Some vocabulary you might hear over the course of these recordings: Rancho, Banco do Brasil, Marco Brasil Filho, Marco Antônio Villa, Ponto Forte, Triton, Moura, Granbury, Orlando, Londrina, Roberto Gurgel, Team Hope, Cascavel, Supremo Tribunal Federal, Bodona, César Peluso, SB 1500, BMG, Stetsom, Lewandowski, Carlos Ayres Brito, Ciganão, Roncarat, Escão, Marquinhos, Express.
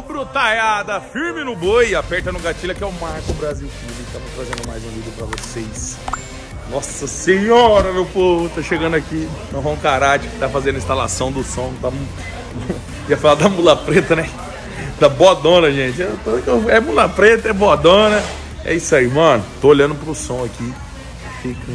Valeu, brutaiada! Firme no boi, aperta no gatilho, que é o Marco Brasil Filho. Estamos trazendo mais um vídeo pra vocês. Nossa senhora, meu povo! Tá chegando aqui no Roncarat, que tá fazendo a instalação do som. Tá... Ia falar da mula preta, né? Da Bodona, gente. É mula preta, é Bodona. É isso aí, mano. Tô olhando pro som aqui. Fica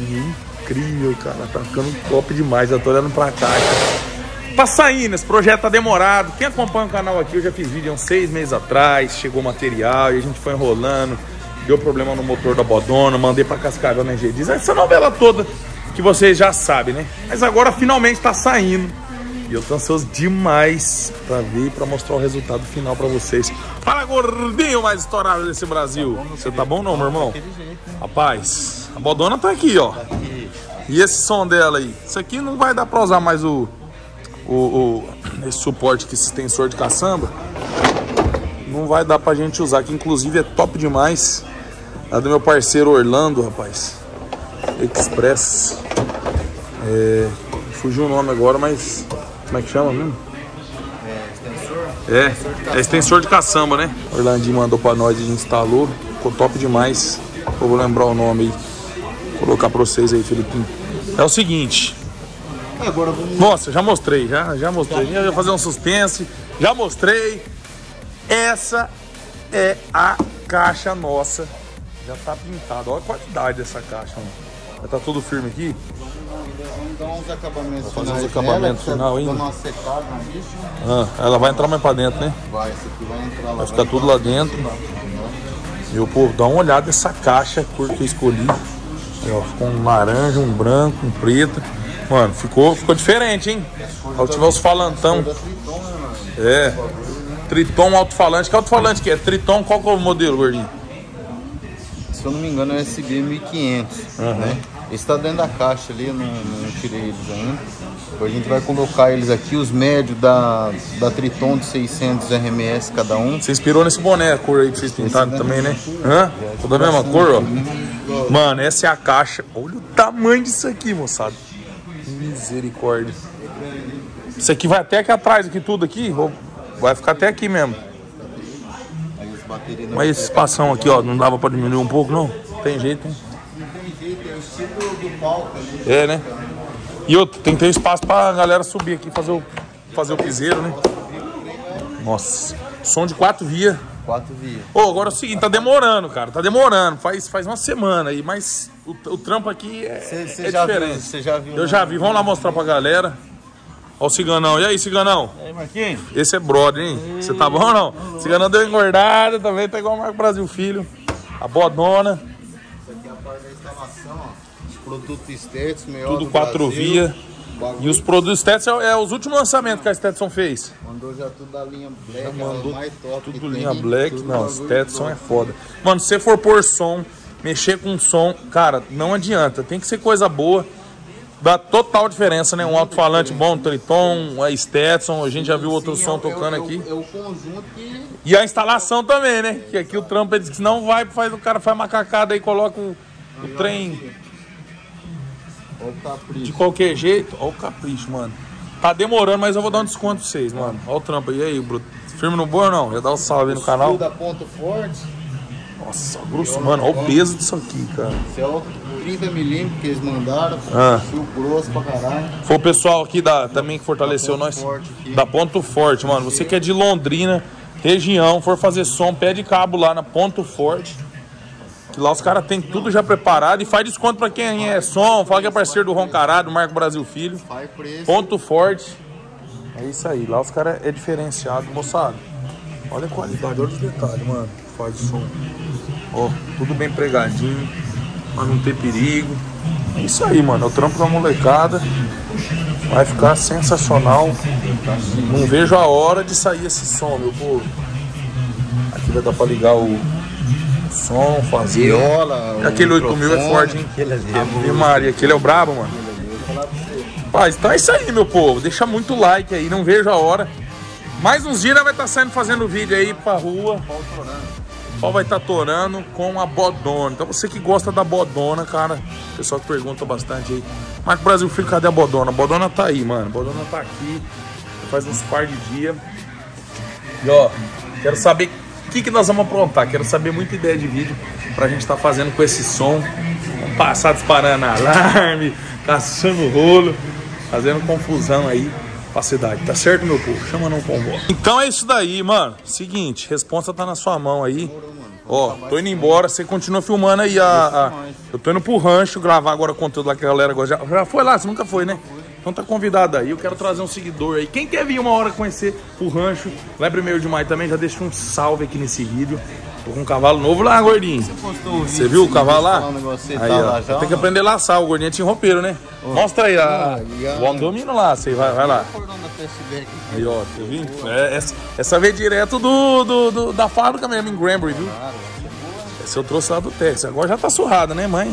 incrível, cara. Tá ficando top demais. Já tô olhando pra cá, cara. Passainas, projeto tá demorado. Quem acompanha o canal aqui, eu já fiz vídeo há uns 6 meses atrás, chegou material e a gente foi enrolando, deu problema no motor da Bodona, mandei pra Cascavel, né, gente? Diz essa novela toda que vocês já sabem, né? Mas agora finalmente tá saindo e eu tô ansioso demais pra ver e pra mostrar o resultado final pra vocês. Fala, gordinho mais estourado desse Brasil! Você tá bom não, meu irmão? Rapaz, a Bodona tá aqui, ó. E esse som dela aí? Isso aqui não vai dar pra usar mais esse suporte, que esse tensor de caçamba não vai dar pra gente usar, que inclusive é top demais. A do meu parceiro Orlando, rapaz, Express, fugiu o nome agora, mas como é que chama mesmo? É extensor de caçamba, né? Orlandinho mandou pra nós, a gente instalou, ficou top demais. Eu vou lembrar o nome aí, vou colocar pra vocês aí, Felipinho. É o seguinte. Agora vamos... Nossa, já mostrei, já mostrei. Eu ia fazer um suspense, já mostrei. Essa é a caixa nossa. Já tá pintada. Olha a qualidade dessa caixa, mano. Já tá tudo firme aqui. Vamos dar uns acabamentos finais. Fazer uns acabamentos final ainda. Ela vai entrar mais pra dentro, né? Vai, essa aqui vai entrar lá. Vai ficar tudo lá dentro. Meu povo, dá uma olhada nessa caixa, a cor que eu escolhi. Aí, ó, ficou um laranja, um branco, um preto. Mano, ficou diferente, hein? Ao tiver os falantão. É. Triton alto-falante. Que alto-falante que é? Triton, qual que é o modelo, gordinho? Se eu não me engano, é o SB 1500, né? Esse tá dentro da caixa ali, eu não tirei eles ainda. Depois a gente vai colocar eles aqui, os médios da Triton de 600 RMS cada um. Você inspirou nesse boné, a cor aí que vocês pintaram também, né? Hã? Toda a mesma cor, ó. Mano, essa é a caixa. Olha o tamanho disso aqui, moçada. Misericórdia. Isso aqui vai até aqui atrás, aqui tudo aqui. Vai ficar até aqui mesmo. Mas esse espação aqui, ó, não dava pra diminuir um pouco, não? Tem jeito, hein? Não tem jeito, é o estilo do palco ali. É, né? E outro, tem que ter espaço pra galera subir aqui, fazer o piseiro, né? Nossa, som de 4 vias. 4 vias. Ô, agora é o seguinte, tá demorando, cara. Tá demorando, faz uma semana aí, mas o trampo aqui é diferente. Você já viu? Eu já vi, vamos lá mostrar pra galera. Ó o Ciganão, e aí, Ciganão? E aí, Marquinhos? Esse é brother, hein? Você tá bom ou não? Não. Ciganão deu engordada também, tá igual o Marco Brasil Filho. A Bodona. Isso aqui é a parte da instalação, ó. Os produtos Stetsom, melhor tudo 4 vias. E os produtos Stetsom é os últimos lançamentos que a Stetsom fez. Mandou já tudo da linha Black, mandou mais top. Tudo linha Black, não, Stetsom é foda. Mano, se você for pôr som, mexer com som, cara, não adianta. Tem que ser coisa boa. Dá total diferença, né? Um alto-falante bom, um Triton, a Stetsom, a gente já viu outro som tocando aqui. É o conjunto que... E a instalação também, né? Que aqui o trampo, ele diz que não vai, o cara faz macacada aí, coloca o trem... De qualquer jeito, olha o capricho, mano. Tá demorando, mas eu vou dar um desconto pra vocês, mano. Olha o trampo aí, bruto. Firme no boi ou não? Já dá um salve aí no canal. Da Ponto Forte. Nossa, grosso, mano. Olha o peso disso aqui, cara. Esse é o 30 mm que eles mandaram. Fio grosso pra caralho. Foi o pessoal aqui também que fortaleceu nós. Da Ponto Forte, mano. Você que é de Londrina, região, for fazer som, pede cabo lá na Ponto Forte. Lá os caras tem tudo já preparado e faz desconto pra quem é som, fala que é parceiro do Roncarat, do Marco Brasil Filho. Ponto Forte. É isso aí, lá os caras é diferenciado, moçada. Olha a qualidade, olha os detalhes, mano. Faz som. Ó, tudo bem pregadinho, pra não ter perigo. É isso aí, mano. Eu trampo com a molecada. Vai ficar sensacional. Não vejo a hora de sair esse som, meu povo. Aqui vai dar pra ligar o som, fazer viola, aquele 8000 é forte, hein? Ave Maria, aquele é o brabo, mano. Paz, então é isso aí, meu povo. Deixa muito like aí, não vejo a hora. Mais uns dias vai estar saindo fazendo vídeo aí pra rua. O pau vai estar torando com a Bodona. Então você que gosta da Bodona, cara, o pessoal que pergunta bastante aí, Marco Brasil Filho, cadê a Bodona? A Bodona tá aí, mano. A Bodona tá aqui, faz uns par de dia. E ó, Quero saber o que nós vamos aprontar. Quero saber muita ideia de vídeo pra gente estar fazendo com esse som. Vamos passar disparando alarme, caçando rolo, fazendo confusão aí pra cidade. Tá certo, meu povo? Chama não convó. Então é isso daí, mano. Seguinte, resposta tá na sua mão aí. Ó, tô indo embora, você continua filmando aí a... Eu tô indo pro rancho gravar agora o conteúdo lá que a galera gosta. Já foi lá? Você nunca foi, né? Então tá convidado aí, eu quero trazer um seguidor aí. Quem quer vir uma hora conhecer o rancho, lá é 1º de maio também, já deixa um salve aqui nesse vídeo. Tô com um cavalo novo lá, gordinho. Você postou o vídeo? Você viu o cavalo lá? Tem que aprender a laçar, o gordinho é team roupeiro, né? Ô, mostra aí, o domínio lá, você vai lá. Aí ó, você viu? Essa veio direto da fábrica mesmo, em Granbury, viu? Essa eu trouxe lá do Texas, agora já tá surrada, né, mãe?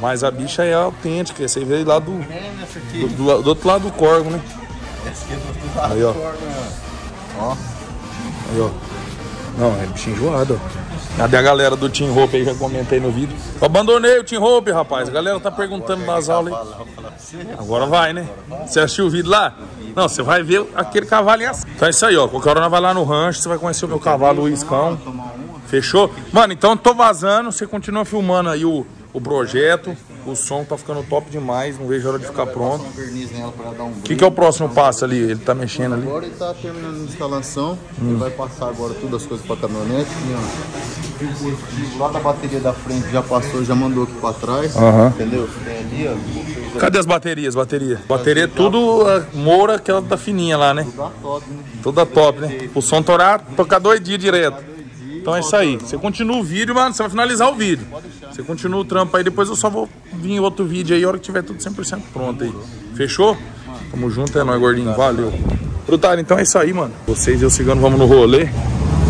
Mas a bicha é autêntica, essa aí veio lá do outro lado do corgo, né? Essa aqui é do outro lado do corgo, né? Ó. Aí, ó. Não, é bicho enjoado, ó. Cadê a galera do Team Hope aí, já comentei no vídeo. Eu abandonei o Team Hope, rapaz. A galera tá perguntando nas aulas aí. Agora vai, né? Você assistiu o vídeo lá? Não, você vai ver aquele cavalo em ação. Então é isso aí, ó. Qualquer hora nós vai lá no rancho, você vai conhecer o meu cavalo, o Escão. Fechou? Mano, então eu tô vazando, você continua filmando aí o projeto, o som tá ficando top demais, não vejo a hora de ficar pronto. O que é o próximo passo ali? Ele tá mexendo ali? Agora ele tá terminando a instalação, ele vai passar agora todas as coisas pra caminhonete. Lá da bateria da frente já passou, já mandou aqui pra trás, entendeu? Tem ali, ó. Cadê as baterias? Bateria é tudo Moura, aquela da fininha lá, né? Toda top, né? Toda top, né? O som tocar 2 dias direto. Então é isso aí, você continua o vídeo, mano, você vai finalizar o vídeo. Você continua o trampo aí, depois eu só vou vir em outro vídeo aí, a hora que tiver tudo 100% pronto aí. Fechou? Tamo junto, é nóis, gordinho, valeu. Brutal, então é isso aí, mano. Vocês e o Cigano vamos no rolê.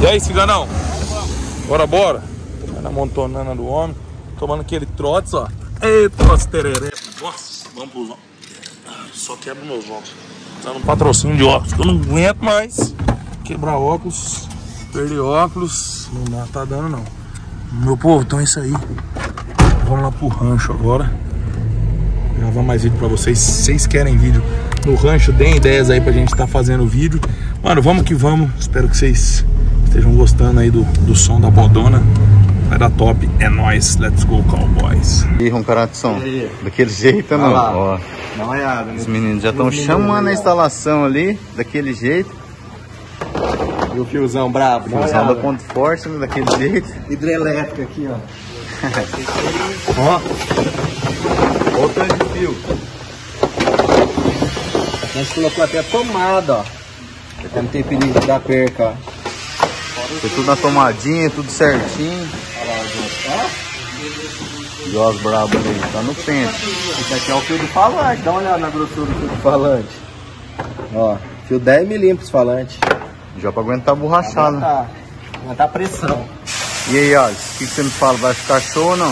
E aí, Ciganão? Bora. Na montonana do homem, tomando aquele trotes, ó. Ei, trotes tereré. Nossa, vamos pros óculos. Só quebra meus óculos. Tá no patrocínio de óculos, eu não aguento mais quebrar óculos. Perdi óculos, não tá dando não. Meu povo, então é isso aí. Vamos lá pro rancho agora. Vou gravar mais vídeo pra vocês. Se vocês querem vídeo no rancho, deem ideias aí pra gente tá fazendo vídeo. Mano, vamos que vamos. Espero que vocês estejam gostando aí do som da Bodona. Vai dar top, é nóis, let's go cowboys. E aí, Roncarat, daquele jeito, não. Ó, dá uma olhada. Os meninos já estão chamando a instalação ali, daquele jeito. E o fiozão brabo, fiozão da Ponto Forte, né? Daquele jeito. Hidrelétrica aqui, ó. Ó. Outro de fio. A gente colocou até a tomada, ó. Pra não ter perigo de dar perca, ó. Foi tudo na tomadinha, tudo certinho. Olha lá, gente, ó. E ó, os brabos aí, tá no pente. Esse aqui é o fio do falante, dá uma olhada na grossura do fio do falante. Ó, fio 10 mm falante. Já pra aguentar borrachar, né? Aguentar a pressão. E aí, ó, o que você me fala? Vai ficar show ou não?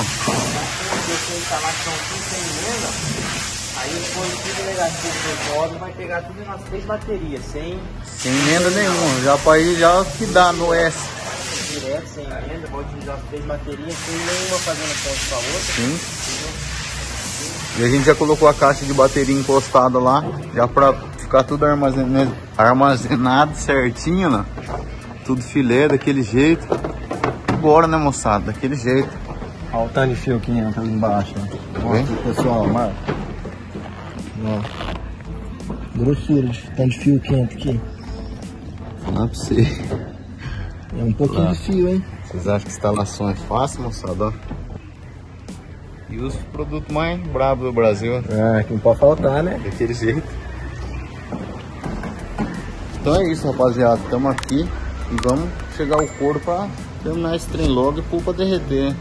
Aí depois tudo negativo do modo vai pegar tudo nas 3 baterias, sem emenda nenhuma. Já pra ir, já que dá no S. Direto, sem emenda, vou utilizar as 3 baterias, sem nenhuma fazendo ponto pra outra. Sim. E a gente já colocou a caixa de bateria encostada lá, já pra ficar tudo armazenado certinho, né? Tudo filé, daquele jeito. Bora, né, moçada? Daquele jeito. Olha o tanto de fio que entra ali embaixo. Olha aqui, pessoal, Marco. Ó. Grossura de tanto de fio que entra aqui. Vou falar pra você. É um pouquinho de fio, hein? Vocês acham que instalação é fácil, moçada? Ó. E os produtos mais bravos do Brasil. É, que não pode faltar, né? Daquele jeito. Então é isso, rapaziada. Estamos aqui e vamos chegar o couro para terminar esse trem logo e pôr para derreter.